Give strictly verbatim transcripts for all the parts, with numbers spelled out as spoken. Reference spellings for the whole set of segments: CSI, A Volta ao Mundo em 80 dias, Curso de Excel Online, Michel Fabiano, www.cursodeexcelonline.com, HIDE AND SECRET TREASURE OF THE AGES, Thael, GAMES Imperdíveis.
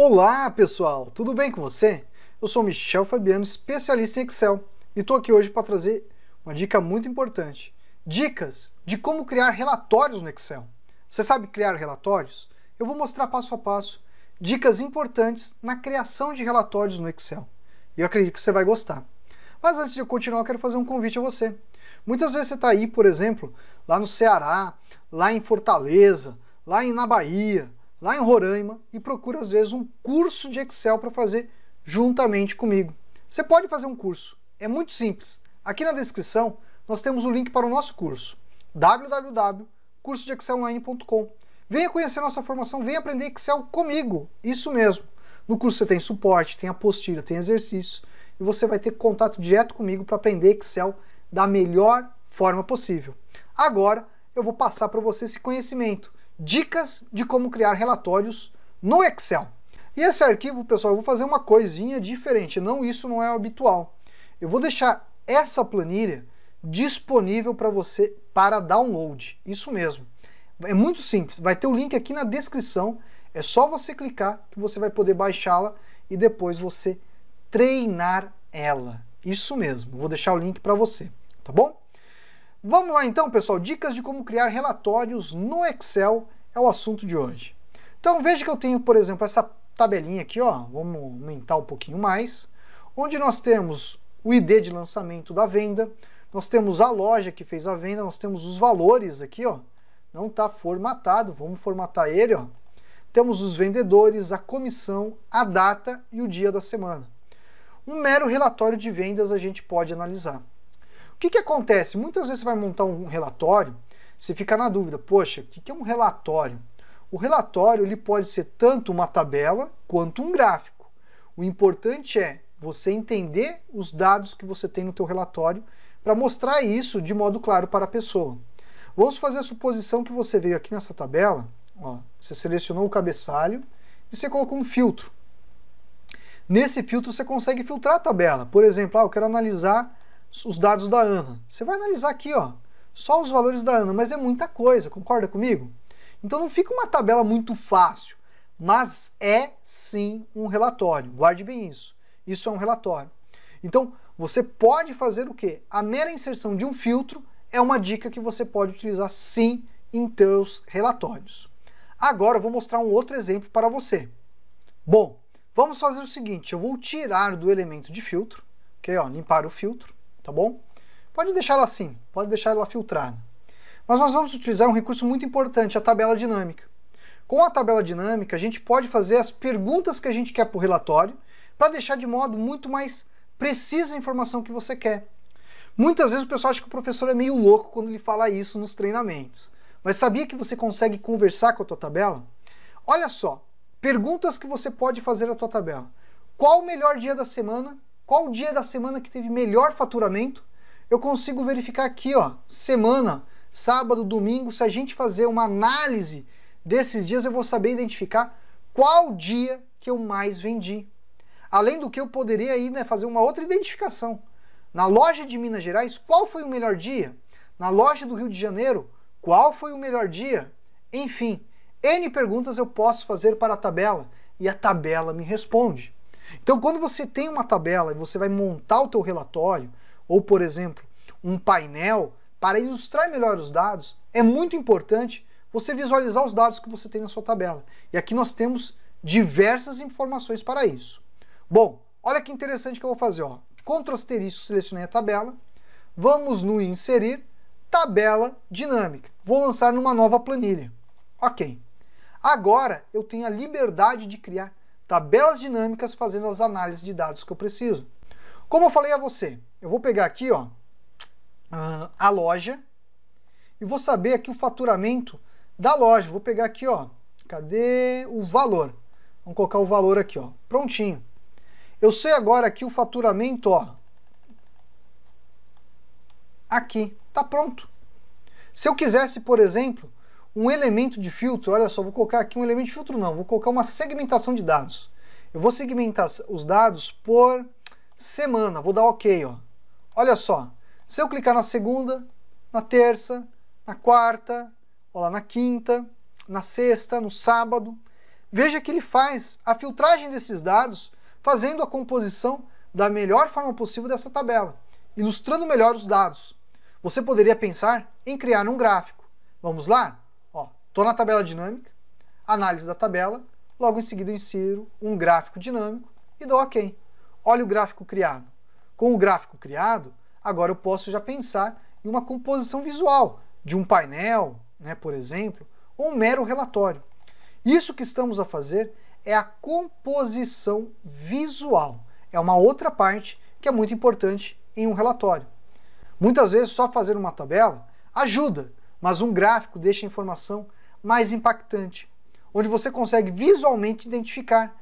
Olá pessoal, tudo bem com você? Eu sou Michel Fabiano, especialista em Excel, e estou aqui hoje para trazer uma dica muito importante. Dicas de como criar relatórios no Excel. Você sabe criar relatórios? Eu vou mostrar passo a passo dicas importantes na criação de relatórios no Excel. E eu acredito que você vai gostar. Mas antes de eu continuar, eu quero fazer um convite a você. Muitas vezes você está aí, por exemplo, lá no Ceará, lá em Fortaleza, lá na Bahia, lá em Roraima, e procura às vezes um curso de Excel para fazer juntamente comigo. Você pode fazer um curso, é muito simples. Aqui na descrição nós temos o link para o nosso curso, w w w ponto curso de excel online ponto com. Venha conhecer nossa formação, venha aprender Excel comigo, isso mesmo. No curso você tem suporte, tem apostila, tem exercício, e você vai ter contato direto comigo para aprender Excel da melhor forma possível. Agora eu vou passar para você esse conhecimento. Dicas de como criar relatórios no Excel. E esse arquivo, pessoal, eu vou fazer uma coisinha diferente, não, isso não é habitual. Eu vou deixar essa planilha disponível para você para download, isso mesmo. É muito simples, vai ter o link aqui na descrição, é só você clicar que você vai poder baixá-la e depois você treinar ela, isso mesmo. Vou deixar o link para você, tá bom? Vamos lá então, pessoal, dicas de como criar relatórios no Excel é o assunto de hoje. Então veja que eu tenho, por exemplo, essa tabelinha aqui, ó, vamos aumentar um pouquinho mais, onde nós temos o I D de lançamento da venda, nós temos a loja que fez a venda, nós temos os valores aqui, ó, não está formatado, vamos formatar ele, ó. Temos os vendedores, a comissão, a data e o dia da semana. Um mero relatório de vendas a gente pode analisar. O que que acontece? Muitas vezes você vai montar um relatório, você fica na dúvida, poxa, o que que é um relatório? O relatório ele pode ser tanto uma tabela quanto um gráfico. O importante é você entender os dados que você tem no teu relatório para mostrar isso de modo claro para a pessoa. Vamos fazer a suposição que você veio aqui nessa tabela, ó, você selecionou o cabeçalho e você colocou um filtro. Nesse filtro você consegue filtrar a tabela. Por exemplo, ah, eu quero analisar os dados da Ana. Você vai analisar aqui, ó, só os valores da Ana, mas é muita coisa, concorda comigo? Então não fica uma tabela muito fácil, mas é sim um relatório, guarde bem isso. Isso é um relatório. Então você pode fazer o quê? A mera inserção de um filtro é uma dica que você pode utilizar sim em seus relatórios. Agora eu vou mostrar um outro exemplo para você. Bom, vamos fazer o seguinte, eu vou tirar do elemento de filtro, ok, ó, limpar o filtro. Tá bom? Pode deixar ela assim, pode deixar ela filtrada. Mas nós vamos utilizar um recurso muito importante, a tabela dinâmica. Com a tabela dinâmica, a gente pode fazer as perguntas que a gente quer para o relatório, para deixar de modo muito mais precisa a informação que você quer. Muitas vezes o pessoal acha que o professor é meio louco quando ele fala isso nos treinamentos. Mas sabia que você consegue conversar com a tua tabela? Olha só, perguntas que você pode fazer à tua tabela. Qual o melhor dia da semana? Qual o dia da semana que teve melhor faturamento? Eu consigo verificar aqui, ó, semana, sábado, domingo, se a gente fazer uma análise desses dias, eu vou saber identificar qual dia que eu mais vendi. Além do que eu poderia aí, né, fazer uma outra identificação. Na loja de Minas Gerais, qual foi o melhor dia? Na loja do Rio de Janeiro, qual foi o melhor dia? Enfim, N perguntas eu posso fazer para a tabela e a tabela me responde. Então, quando você tem uma tabela e você vai montar o teu relatório, ou, por exemplo, um painel, para ilustrar melhor os dados, é muito importante você visualizar os dados que você tem na sua tabela. E aqui nós temos diversas informações para isso. Bom, olha que interessante que eu vou fazer, ó. Ctrl asterisco, selecionei a tabela. Vamos no inserir, tabela dinâmica. Vou lançar numa nova planilha. Ok. Agora eu tenho a liberdade de criar tabelas dinâmicas fazendo as análises de dados que eu preciso. Como eu falei a você, eu vou pegar aqui, ó, a loja e vou saber aqui o faturamento da loja. Vou pegar aqui, ó, cadê o valor? Vamos colocar o valor aqui, ó, prontinho. Eu sei agora aqui o faturamento, ó, aqui, tá pronto. Se eu quisesse, por exemplo, um elemento de filtro, olha só, vou colocar aqui um elemento de filtro não, vou colocar uma segmentação de dados. Eu vou segmentar os dados por semana, vou dar ok, ó. Olha só, se eu clicar na segunda, na terça, na quarta, ó lá, na quinta, na sexta, no sábado, Veja que ele faz a filtragem desses dados, fazendo a composição da melhor forma possível dessa tabela, ilustrando melhor os dados. Você poderia pensar em criar um gráfico. Vamos lá? Estou na tabela dinâmica, análise da tabela, logo em seguida eu insiro um gráfico dinâmico e dou OK. Olha o gráfico criado. Com o gráfico criado, agora eu posso já pensar em uma composição visual, de um painel, né, por exemplo, ou um mero relatório. Isso que estamos a fazer é a composição visual. É uma outra parte que é muito importante em um relatório. Muitas vezes só fazer uma tabela ajuda, mas um gráfico deixa a informação mais impactante, onde você consegue visualmente identificar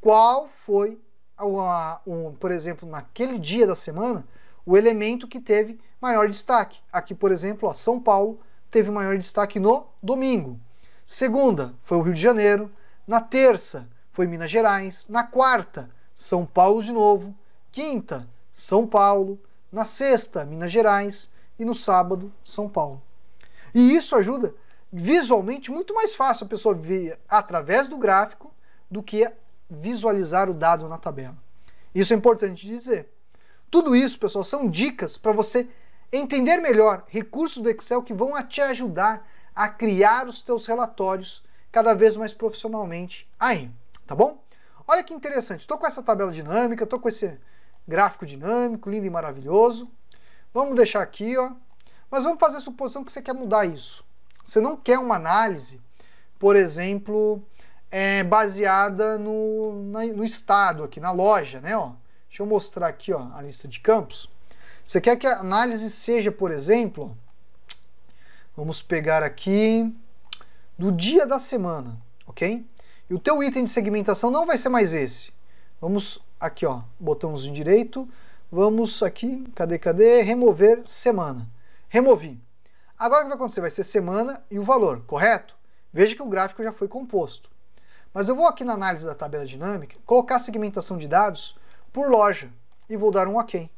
qual foi, a, a, um, por exemplo, naquele dia da semana, o elemento que teve maior destaque. Aqui, por exemplo, ó, São Paulo teve maior destaque no domingo. Segunda foi o Rio de Janeiro, na terça foi Minas Gerais, na quarta São Paulo de novo, quinta São Paulo, na sexta Minas Gerais e no sábado São Paulo. E isso ajuda visualmente muito mais fácil a pessoa ver através do gráfico do que visualizar o dado na tabela. Isso é importante dizer. Tudo isso, pessoal, são dicas para você entender melhor recursos do Excel que vão te ajudar a criar os teus relatórios cada vez mais profissionalmente aí, tá bom? Olha que interessante, estou com essa tabela dinâmica, estou com esse gráfico dinâmico, lindo e maravilhoso. Vamos deixar aqui, ó. Mas vamos fazer a suposição que você quer mudar isso. Você não quer uma análise, por exemplo, é, baseada no, na, no estado aqui, na loja, né? Ó. Deixa eu mostrar aqui, ó, a lista de campos. Você quer que a análise seja, por exemplo, vamos pegar aqui, do dia da semana, ok? E o teu item de segmentação não vai ser mais esse. Vamos aqui, ó, botãozinho direito, vamos aqui, cadê, cadê? Remover semana. Removi. Agora o que vai acontecer? Vai ser semana e o valor, correto? Veja que o gráfico já foi composto. Mas eu vou aqui na análise da tabela dinâmica, colocar a segmentação de dados por loja e vou dar um OK.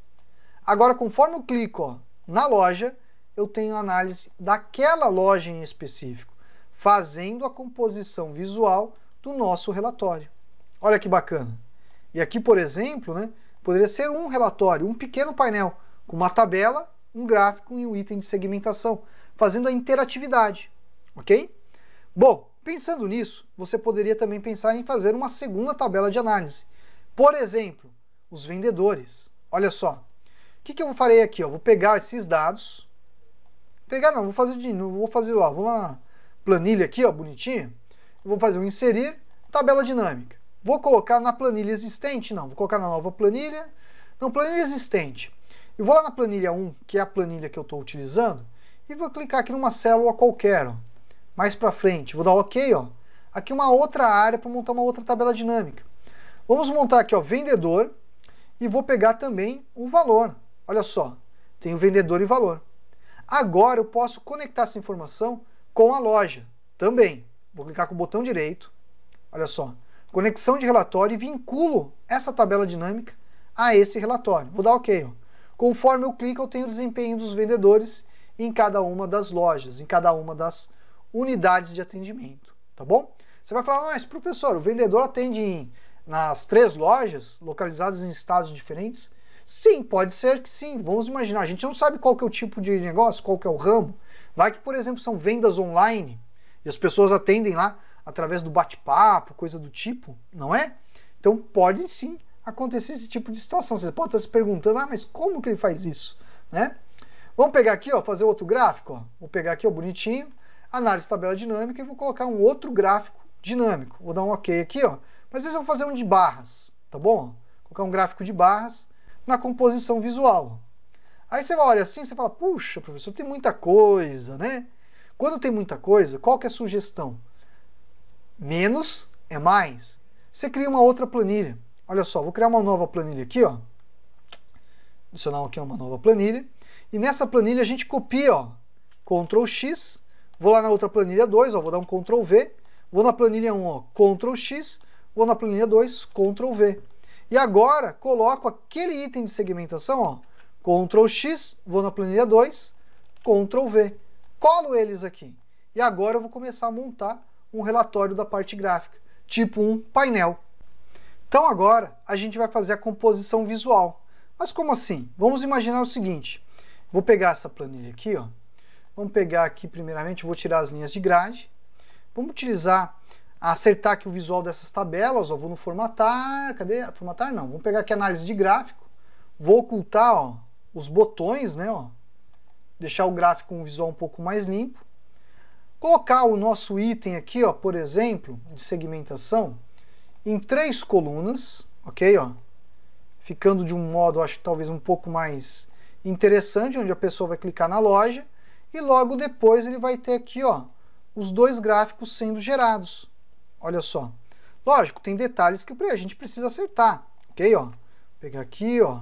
Agora, conforme eu clico, ó, na loja, eu tenho a análise daquela loja em específico, fazendo a composição visual do nosso relatório. Olha que bacana. E aqui, por exemplo, né, poderia ser um relatório, um pequeno painel com uma tabela, um gráfico e um item de segmentação, fazendo a interatividade, ok? Bom, pensando nisso, você poderia também pensar em fazer uma segunda tabela de análise. Por exemplo, os vendedores. Olha só, o que, que eu farei aqui? Eu vou pegar esses dados, pegar não, vou fazer de novo, vou fazer lá, vou lá na planilha aqui, ó, bonitinha, vou fazer um inserir, tabela dinâmica. Vou colocar na planilha existente, não, vou colocar na nova planilha, não, planilha existente. Eu vou lá na planilha um, que é a planilha que eu estou utilizando, e vou clicar aqui numa célula qualquer, ó. Mais para frente, vou dar OK, ó. Aqui uma outra área para montar uma outra tabela dinâmica. Vamos montar aqui, ó, vendedor, e vou pegar também o valor. Olha só, tem o vendedor e valor. Agora eu posso conectar essa informação com a loja também. Vou clicar com o botão direito, olha só, conexão de relatório, e vinculo essa tabela dinâmica a esse relatório. Vou dar OK, ó. Conforme eu clico, eu tenho o desempenho dos vendedores em cada uma das lojas, em cada uma das unidades de atendimento, tá bom? Você vai falar, mas professor, o vendedor atende em, nas três lojas, localizadas em estados diferentes? Sim, pode ser que sim, vamos imaginar. A gente não sabe qual que é o tipo de negócio, qual que é o ramo. Vai que, por exemplo, são vendas online, e as pessoas atendem lá através do bate-papo, coisa do tipo, não é? Então pode sim acontecer esse tipo de situação. Você pode estar se perguntando, ah, mas como que ele faz isso, né? Vamos pegar aqui, ó, fazer outro gráfico, ó. Vou pegar aqui, ó, bonitinho, análise tabela dinâmica, e vou colocar um outro gráfico dinâmico. Vou dar um OK aqui, ó. Mas vocês vão fazer um de barras, tá bom? Vou colocar um gráfico de barras na composição visual. Aí você olha assim, você fala, puxa, professor, tem muita coisa, né? Quando tem muita coisa, qual que é a sugestão? Menos é mais. Você cria uma outra planilha. Olha só, vou criar uma nova planilha aqui, ó. Adicionar aqui uma nova planilha. E nessa planilha a gente copia, ó, control X. Vou lá na outra planilha dois, ó, vou dar um control V. Vou na planilha um, ó, control X. Vou na planilha dois, control V. E agora coloco aquele item de segmentação, ó, control X. Vou na planilha dois, control V. Colo eles aqui. E agora eu vou começar a montar um relatório da parte gráfica, tipo um painel. Então agora a gente vai fazer a composição visual. Mas como assim? Vamos imaginar o seguinte. Vou pegar essa planilha aqui, ó. Vamos pegar aqui primeiramente, vou tirar as linhas de grade. Vamos utilizar, acertar aqui o visual dessas tabelas, ó. Vou no formatar, cadê? Formatar não. Vamos pegar aqui análise de gráfico. Vou ocultar, ó, os botões, né, ó. Deixar o gráfico com um visual um pouco mais limpo. Colocar o nosso item aqui, ó, por exemplo, de segmentação, em três colunas, ok, ó. Ficando de um modo, acho, talvez um pouco mais interessante, onde a pessoa vai clicar na loja e logo depois ele vai ter aqui, ó, os dois gráficos sendo gerados. Olha só. Lógico, tem detalhes que a gente precisa acertar, ok, ó. Vou pegar aqui, ó.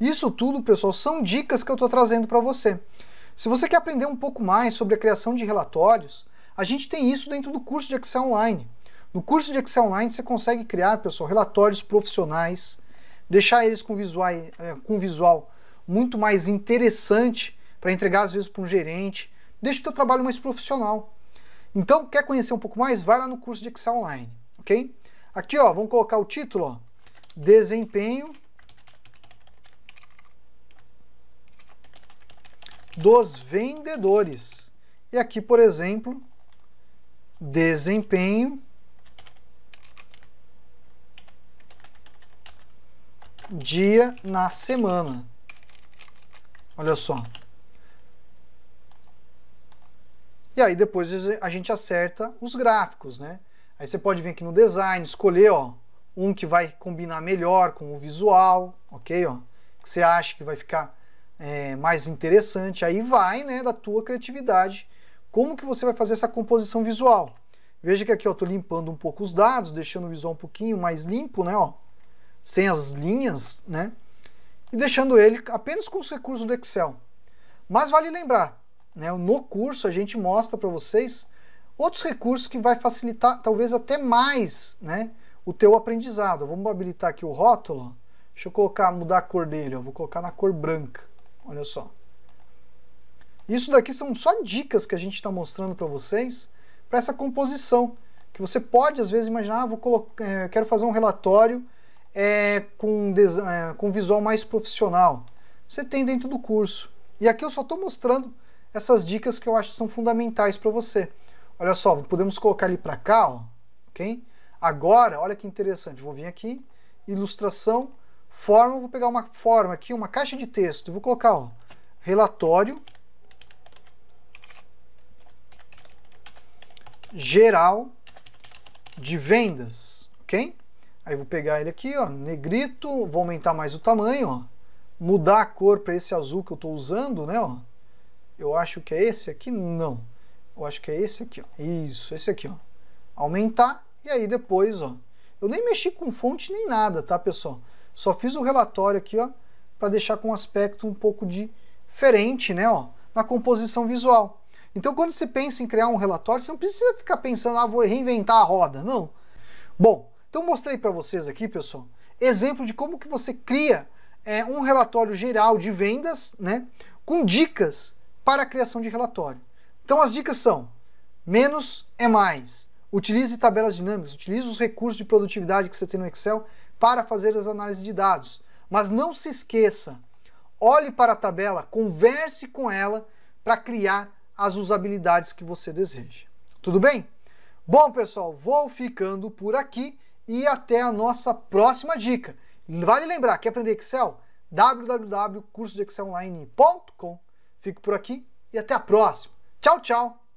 Isso tudo, pessoal, são dicas que eu estou trazendo para você. Se você quer aprender um pouco mais sobre a criação de relatórios, a gente tem isso dentro do curso de Excel Online. No curso de Excel Online você consegue criar, pessoal, relatórios profissionais, deixar eles com visual, é, com visual muito mais interessante para entregar às vezes para um gerente, deixa o teu trabalho mais profissional. Então, quer conhecer um pouco mais? Vai lá no curso de Excel Online, ok? Aqui, ó, vamos colocar o título, ó, desempenho dos vendedores. E aqui, por exemplo, desempenho dia na semana. Olha só. E aí depois a gente acerta os gráficos, né? Aí você pode vir aqui no design, escolher, ó, um que vai combinar melhor com o visual, ok, ó, que você acha que vai ficar é, mais interessante. Aí vai, né, da tua criatividade, como que você vai fazer essa composição visual. Veja que aqui eu tô limpando um pouco os dados, deixando o visual um pouquinho mais limpo, né, ó, sem as linhas, né, e deixando ele apenas com os recursos do Excel. Mas vale lembrar, né, no curso a gente mostra para vocês outros recursos que vai facilitar talvez até mais, né, o teu aprendizado. Vamos habilitar aqui o rótulo, deixa eu colocar, mudar a cor dele, ó, vou colocar na cor branca, olha só. Isso daqui são só dicas que a gente está mostrando para vocês, para essa composição, que você pode às vezes imaginar, ah, vou colocar, eh, quero fazer um relatório É, com, é, com visual mais profissional. Você tem dentro do curso. E aqui eu só estou mostrando essas dicas que eu acho que são fundamentais para você. Olha só, podemos colocar ali para cá, ó, ok? Agora, olha que interessante, vou vir aqui, ilustração, forma, vou pegar uma forma aqui, uma caixa de texto, e vou colocar, ó, relatório geral de vendas, ok? Aí vou pegar ele aqui, ó, negrito, vou aumentar mais o tamanho, ó, mudar a cor para esse azul que eu estou usando, né, ó. Eu acho que é esse aqui, não. Eu acho que é esse aqui, ó. Isso, esse aqui, ó. Aumentar, e aí depois, ó. Eu nem mexi com fonte nem nada, tá, pessoal? Só fiz o relatório aqui, ó, para deixar com um aspecto um pouco diferente, né, ó, na composição visual. Então, quando você pensa em criar um relatório, você não precisa ficar pensando, ah, vou reinventar a roda, não. Bom, então mostrei para vocês aqui, pessoal, exemplo de como que você cria é, um relatório geral de vendas, né, com dicas para a criação de relatório. Então as dicas são, menos é mais, utilize tabelas dinâmicas, utilize os recursos de produtividade que você tem no Excel para fazer as análises de dados. Mas não se esqueça, olhe para a tabela, converse com ela para criar as usabilidades que você deseja. Tudo bem? Bom, pessoal, vou ficando por aqui. E até a nossa próxima dica. Vale lembrar, quer aprender Excel? w w w ponto curso de excel online ponto com. Fico por aqui e até a próxima. Tchau, tchau!